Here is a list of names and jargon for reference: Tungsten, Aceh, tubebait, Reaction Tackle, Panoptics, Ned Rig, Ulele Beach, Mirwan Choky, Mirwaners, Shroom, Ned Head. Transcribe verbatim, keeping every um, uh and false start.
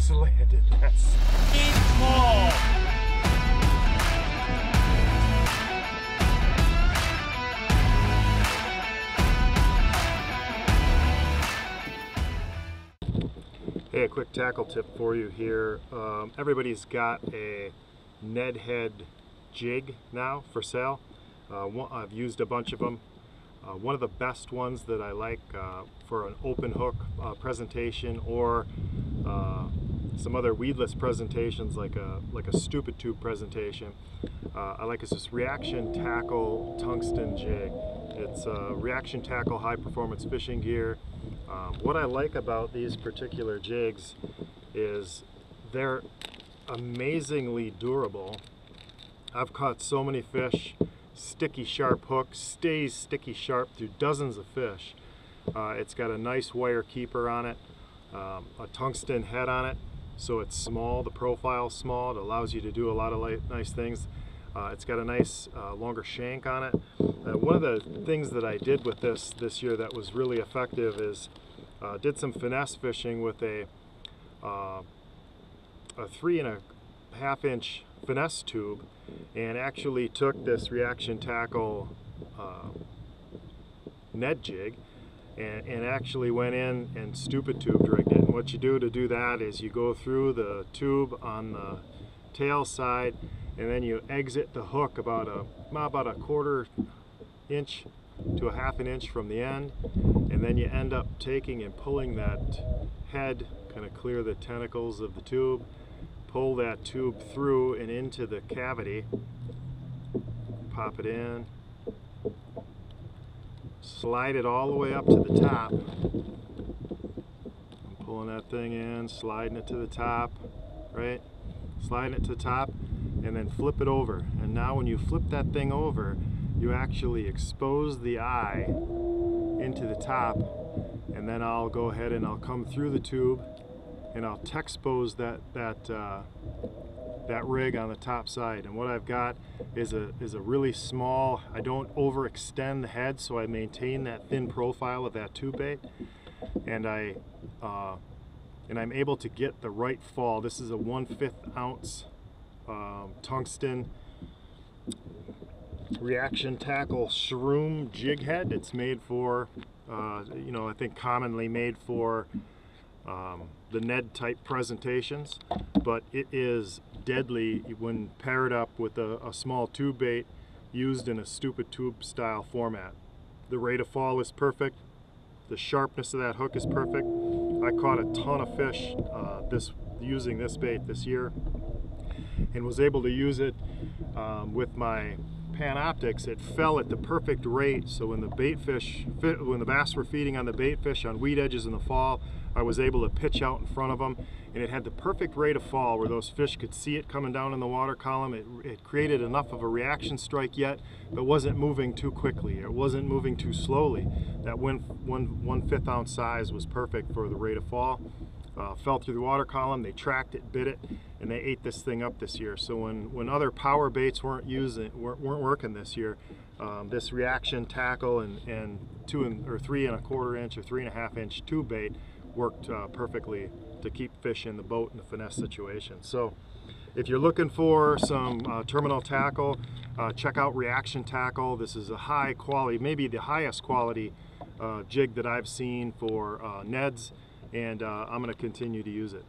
has landed us. Eight ball. Hey, a quick tackle tip for you here. Um, everybody's got a Ned Head jig now for sale. Uh, one, I've used a bunch of them. Uh, one of the best ones that I like uh, for an open hook uh, presentation or uh, some other weedless presentations like a, like a stupid tube presentation, uh, I like is this Reaction Tackle Tungsten jig. It's uh, Reaction Tackle high performance fishing gear. Um, what I like about these particular jigs is they're amazingly durable. I've caught so many fish, sticky sharp hook, stays sticky sharp through dozens of fish. Uh, it's got a nice wire keeper on it, um, a tungsten head on it, so it's small, the profile's small, it allows you to do a lot of light, nice things. Uh, it's got a nice uh, longer shank on it. Uh, one of the things that I did with this this year that was really effective is uh, did some finesse fishing with a uh, a three and a half inch finesse tube, and actually took this Reaction Tackle uh, Ned jig and, and actually went in and stupid tube rigged it. And what you do to do that is you go through the tube on the tail side, and then you exit the hook about a about a quarter inch to a half an inch from the end, and then you end up taking and pulling that head, kind of clear the tentacles of the tube, pull that tube through and into the cavity, pop it in, slide it all the way up to the top. I'm pulling that thing in, sliding it to the top, right? Sliding it to the top, and then flip it over. And now when you flip that thing over, you actually expose the eye into the top, and then I'll go ahead and I'll come through the tube and I'll texpose that that uh, that rig on the top side. And what I've got is a is a really small, I don't overextend the head, so I maintain that thin profile of that tube bait, and I uh, and I'm able to get the right fall. This is a one fifth ounce Um, tungsten Reaction Tackle Shroom jig head. It's made for, uh, you know, I think commonly made for um, the Ned type presentations, but it is deadly when paired up with a, a small tube bait used in a stupid tube style format. The rate of fall is perfect. The sharpness of that hook is perfect. I caught a ton of fish uh, this using this bait this year, and was able to use it um, with my Panoptics. It fell at the perfect rate, so when the bait fish, when the bass were feeding on the bait fish on weed edges in the fall, I was able to pitch out in front of them, and it had the perfect rate of fall where those fish could see it coming down in the water column. It, it created enough of a reaction strike yet, but wasn't moving too quickly. It wasn't moving too slowly. That one, one, one fifth ounce size was perfect for the rate of fall. Uh, fell through the water column, they tracked it, bit it, and they ate this thing up this year. So when, when other power baits weren't using, weren't, weren't working this year, um, this Reaction Tackle and, and two and, or three and a quarter inch or three and a half inch tube bait worked uh, perfectly to keep fish in the boat in a finesse situation. So if you're looking for some uh, terminal tackle, uh, check out Reaction Tackle. This is a high quality, maybe the highest quality uh, jig that I've seen for uh, Neds. And uh, I'm going to continue to use it.